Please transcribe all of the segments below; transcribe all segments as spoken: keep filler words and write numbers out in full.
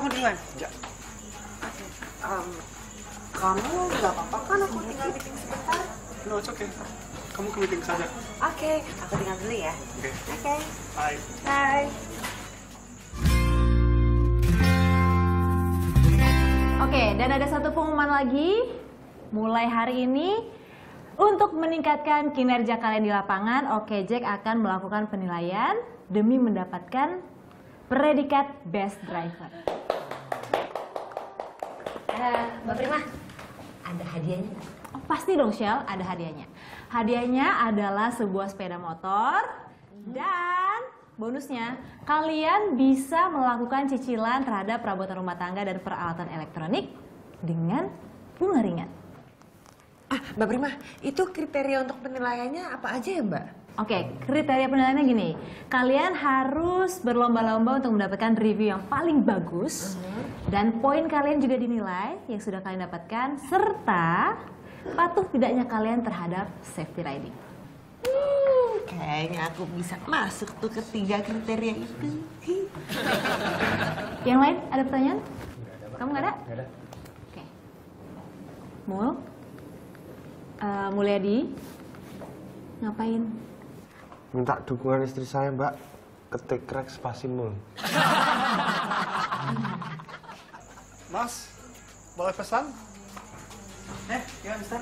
kamu duluan? Enggak. Um, kamu nggak apa-apa kan aku tinggal meeting sebentar? No, it's okay. Kamu ke meeting saja. Oke, okay. Aku tinggal dulu ya. Oke. Okay. Oke. Okay. Bye. Bye. Oke, okay, dan ada satu pengumuman lagi. Mulai hari ini, untuk meningkatkan kinerja kalian di lapangan, OK Jek akan melakukan penilaian demi mendapatkan predikat Best Driver. Uh, Mbak Prima, ada hadiahnya nggak? Oh, pasti dong Shell, ada hadiahnya. Hadiahnya adalah sebuah sepeda motor dan bonusnya kalian bisa melakukan cicilan terhadap perabotan rumah tangga dan peralatan elektronik dengan bunga ringan. Ah, Mbak Prima, itu kriteria untuk penilaiannya apa aja ya Mbak? Oke, kriteria penilaiannya gini. Kalian harus berlomba-lomba untuk mendapatkan review yang paling bagus. Mm-hmm. Dan poin kalian juga dinilai yang sudah kalian dapatkan. Serta patuh tidaknya kalian terhadap safety riding. Hmm, kayaknya aku bisa masuk tuh ketiga kriteria itu. Yang lain, ada pertanyaan? Nggak ada, kamu nggak ada? Nggak ada. Oke. Mul? Uh, Mulyadi, ngapain? Minta dukungan istri saya, Mbak. Ketik Rex Pasimul. Mas, boleh pesan? Eh, ya, Mister.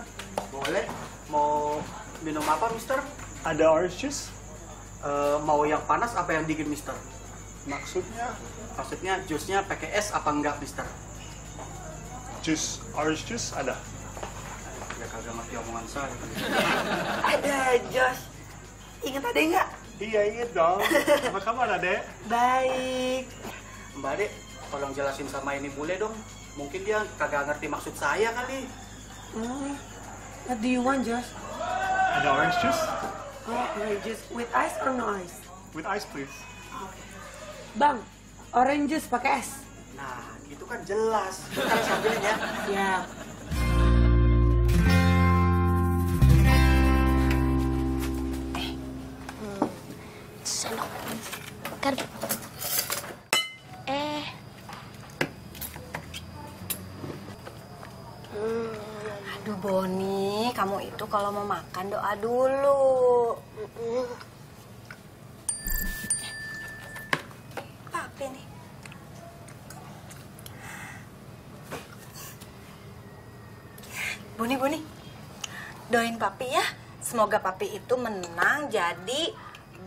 Boleh. Mau minum apa, Mister? Ada orange juice. Uh, mau yang panas apa yang dingin, Mister? Maksudnya? Maksudnya jusnya pakai es apa enggak, Mister? Jus, orange juice ada. Kagak mati omongan saya. Ada, Josh. Ingat Ade nggak? Iya, inget dong. Apa kabar, Ade? Baik. Mbak Ade, tolong jelasin sama ini bule dong. Mungkin dia kagak ngerti maksud saya kali. Hmm. What do you want, Josh? Ada orange juice? Oh, orange juice. With ice or no ice? With ice, please. Okay. Bang, orange juice pakai es. Nah, itu kan jelas. Kita sambilin ya. Ya. Sendok garpu. Eh. Hmm. Aduh Boni, kamu itu kalau mau makan doa dulu. Mm-mm. Papi nih. Boni, Boni. Doain Papi ya. Semoga Papi itu menang jadi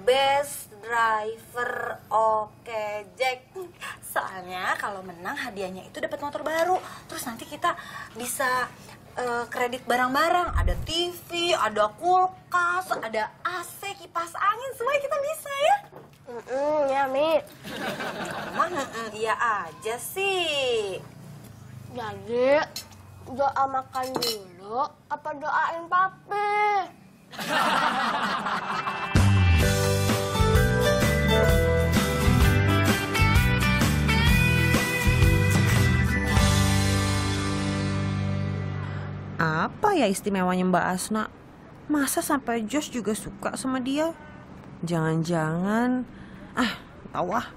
Best Driver OK Jek. Soalnya kalau menang hadiahnya itu dapat motor baru. Terus nanti kita bisa uh, kredit barang-barang. Ada T V, ada kulkas, ada A C, kipas angin. Semuanya kita bisa ya. Mm-mm, ya Mi. Mama mm-mm, iya aja sih. Jadi doa makan dulu apa doain Papi? Apa ya istimewanya Mbak Asna? Masa sampai Josh juga suka sama dia? Jangan-jangan... Ah, tahu ah.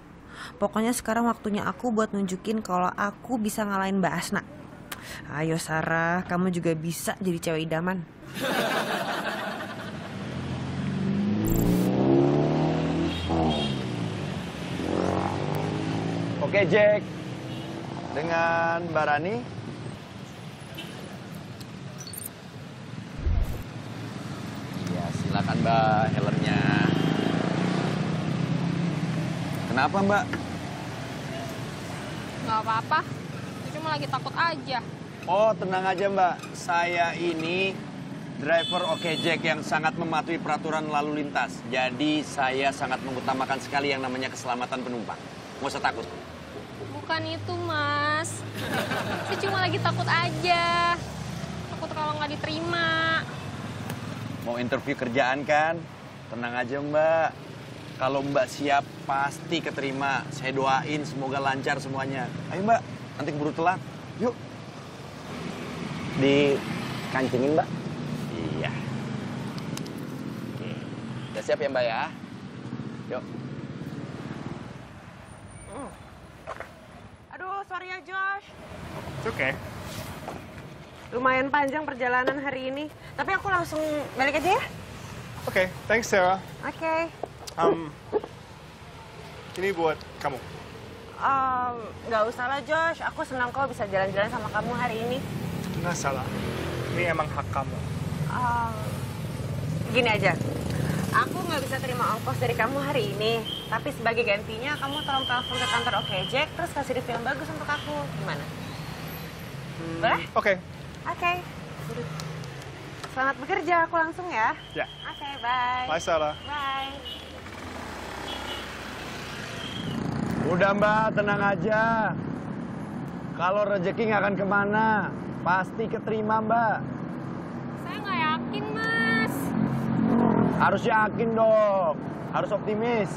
Pokoknya sekarang waktunya aku buat nunjukin kalau aku bisa ngalahin Mbak Asna. Ayo Sarah, kamu juga bisa jadi cewek idaman. Oke Jek, dengan Mbak Rani. Silakan Mbak, helmnya. Kenapa Mbak? Gak apa-apa, cuma lagi takut aja. Oh tenang aja Mbak, saya ini driver OK Jek yang sangat mematuhi peraturan lalu lintas. Jadi saya sangat mengutamakan sekali yang namanya keselamatan penumpang. Nggak usah takut. Bukan itu Mas, saya cuma lagi takut aja. Takut kalau nggak diterima. Mau interview kerjaan kan? Tenang aja Mbak. Kalau Mbak siap pasti keterima. Saya doain semoga lancar semuanya. Ayo Mbak, nanti keburu telat. Yuk. Dikancingin Mbak. Iya. Oke. Udah siap ya Mbak ya? Yuk. Aduh, sorry ya Josh. It's okay. Lumayan panjang perjalanan hari ini, tapi aku langsung balik aja ya. Oke, okay, thanks Sarah. Oke. Okay. Um, ini buat kamu. Um, gak usah lah Josh, aku senang kok bisa jalan-jalan sama kamu hari ini. Nggak salah, ini emang hak kamu. Um, gini aja, aku nggak bisa terima ongkos dari kamu hari ini. Tapi sebagai gantinya, kamu tolong telepon ke kantor OK Jek, terus kasih review yang bagus untuk aku. Gimana? Hmm, boleh? Oke. Okay. Oke. Okay. Selamat bekerja, aku langsung ya. Ya. Yeah. Oke, okay, bye. Bye, Sarah. Bye. Udah Mbak, tenang aja. Kalau rezeki nggak akan kemana, pasti keterima Mbak. Saya nggak yakin Mas. Harus yakin dong, harus optimis.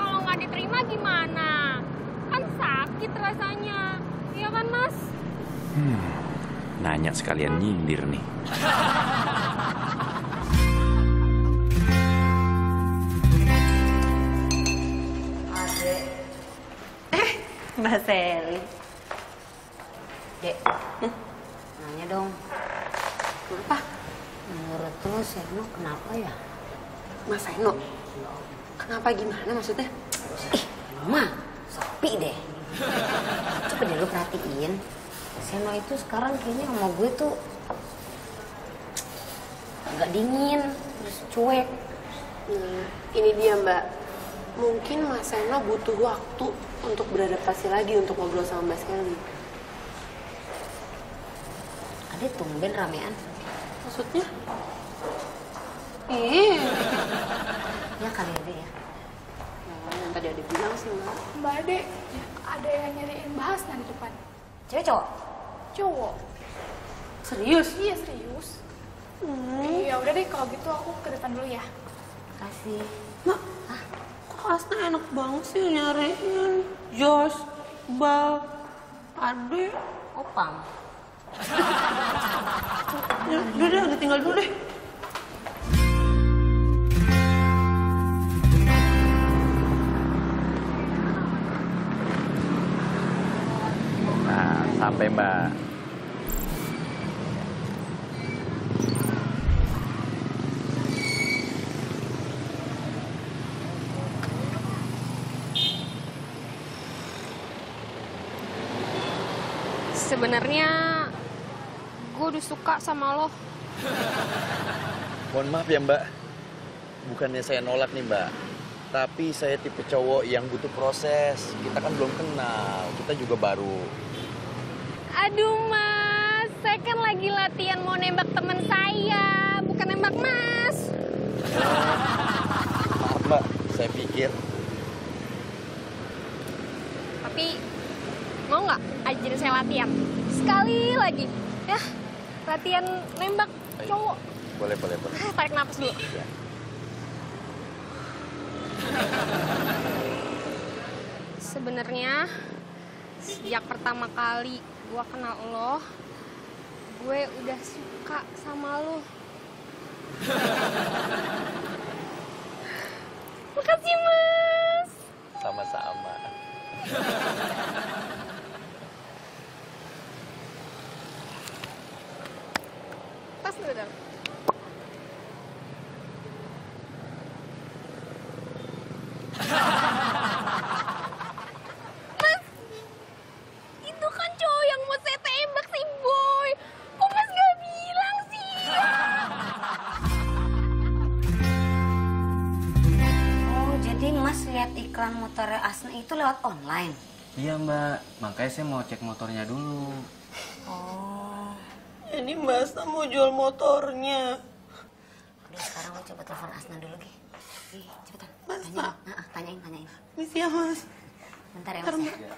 Kalau nggak diterima gimana? Kan sakit rasanya, iya kan Mas? Hmm. Nanya sekalian nyindir nih. Eh, Mbak Sally. Dek, hmm? Nanya dong. Kenapa? Menurut lu Seno kenapa ya? Mas Seno? Kenapa gimana maksudnya? Ih, Mama, sopi deh. Coba deh lu perhatiin. Seno itu sekarang kayaknya sama gue tuh agak dingin, terus cuek. Hmm, ini dia Mbak, mungkin Mas Seno butuh waktu untuk beradaptasi lagi untuk ngobrol sama Mbak Sally. Adit tumben ramean. Maksudnya? Ih. Ya kali ini ya. Yang tadi Adit bilang sih Mbak. Mbak Adit, ada yang nyariin bahasan di depan. Cewek cowok? Cowok. Serius? Iya, serius. Hmm. Ya udah deh, kalau gitu aku ke depan dulu ya. Makasih. Mak, hah? Kok Asna enak banget sih nyariin Josh, Bal, Ade, Opang. Ya udah deh, udah tinggal dulu deh. Sampai Mbak. Sebenarnya gue udah suka sama lo. Mohon maaf ya Mbak, bukannya saya nolak nih Mbak. Tapi saya tipe cowok yang butuh proses. Kita kan belum kenal, kita juga baru. Aduh Mas, saya kan lagi latihan mau nembak teman saya, bukan nembak Mas. Maaf Mbak, saya pikir. Tapi mau nggak ajarin saya latihan? Sekali lagi, ya latihan nembak cowok. Boleh, boleh, boleh. Tarik nafas dulu. Ya. Sebenarnya sejak pertama kali gue kenal lo, gue udah suka sama lo. Makasih Mas. Sama-sama. Tas dulu dong. Motor Asna itu lewat online? Iya Mbak, makanya saya mau cek motornya dulu. Oh, ini Mbak Asna mau jual motornya. Udah sekarang lo coba telepon Asna dulu, Gi. Gi, cepetan. Mas, tanyain, nah, tanyain, tanyain. Misi ya Mas. Bentar ya Mas. Bentar, ya.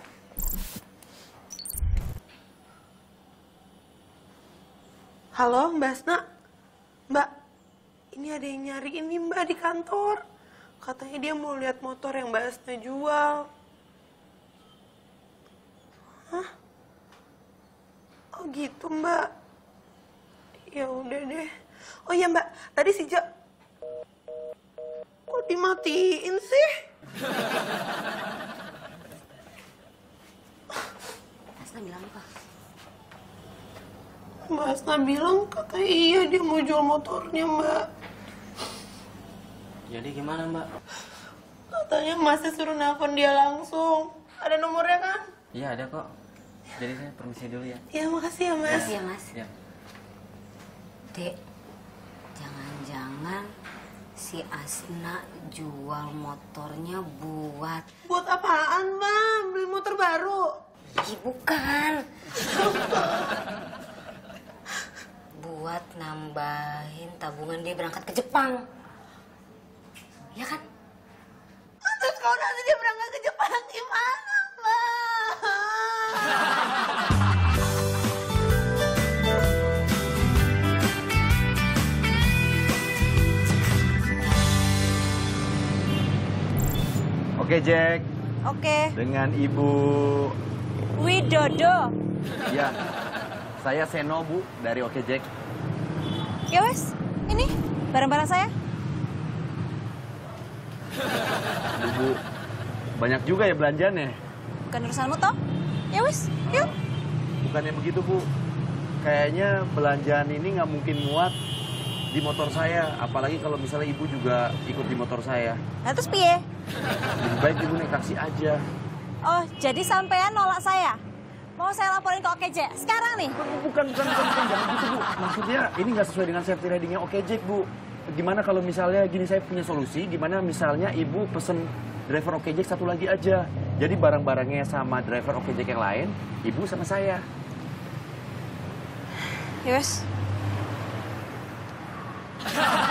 Halo Mbak Asna, Mbak, ini ada yang nyariin nih Mbak di kantor. Katanya dia mau lihat motor yang Mbak Asna jual. Hah? Oh gitu Mbak. Ya udah deh. Oh iya Mbak, tadi si Jo... Kok dimatiin sih? Mas Nabilang apa? Mas Nabilang kata iya dia mau jual motornya, Mbak. Jadi gimana, Mbak? Katanya Masnya suruh nelfon dia langsung. Ada nomornya kan? Iya, ada kok. Jadi saya permisi dulu ya. Iya, makasih ya, Mas. Iya, Mas. Ya. Dek, jangan-jangan si Asna jual motornya buat... Buat apaan, Bang? Beli motor baru? Ih, bukan. Buat nambahin tabungan dia berangkat ke Jepang. Ya kan? Terus kalau nanti dia berangkat ke Jepang, gimana, Bang? Oke, Jek. Oke. Dengan Ibu Widodo. Iya. Saya Seno, Bu, dari Oke Jek. Ya wes, ini barang-barang saya. Aduh, Bu, banyak juga ya belanjaannya. Bukan urusanmu toh? Ya wes, yuk. Bukannya begitu, Bu. Kayaknya belanjaan ini nggak mungkin muat di motor saya, apalagi kalau misalnya Ibu juga ikut di motor saya. Nah, terus piye? Lebih baik Ibu naik taksi aja. Oh, jadi sampean nolak saya? Mau saya laporin ke OK Jek sekarang nih? Bukan, bukan, bukan, bukan. Jangan gitu, Bu. Maksudnya ini nggak sesuai dengan safety ratingnya OK Jek, Bu. Gimana kalau misalnya gini, saya punya solusi, gimana misalnya Ibu pesen driver OK Jek satu lagi aja. Jadi barang-barangnya sama driver OK Jek yang lain, Ibu sama saya. Yes. Ha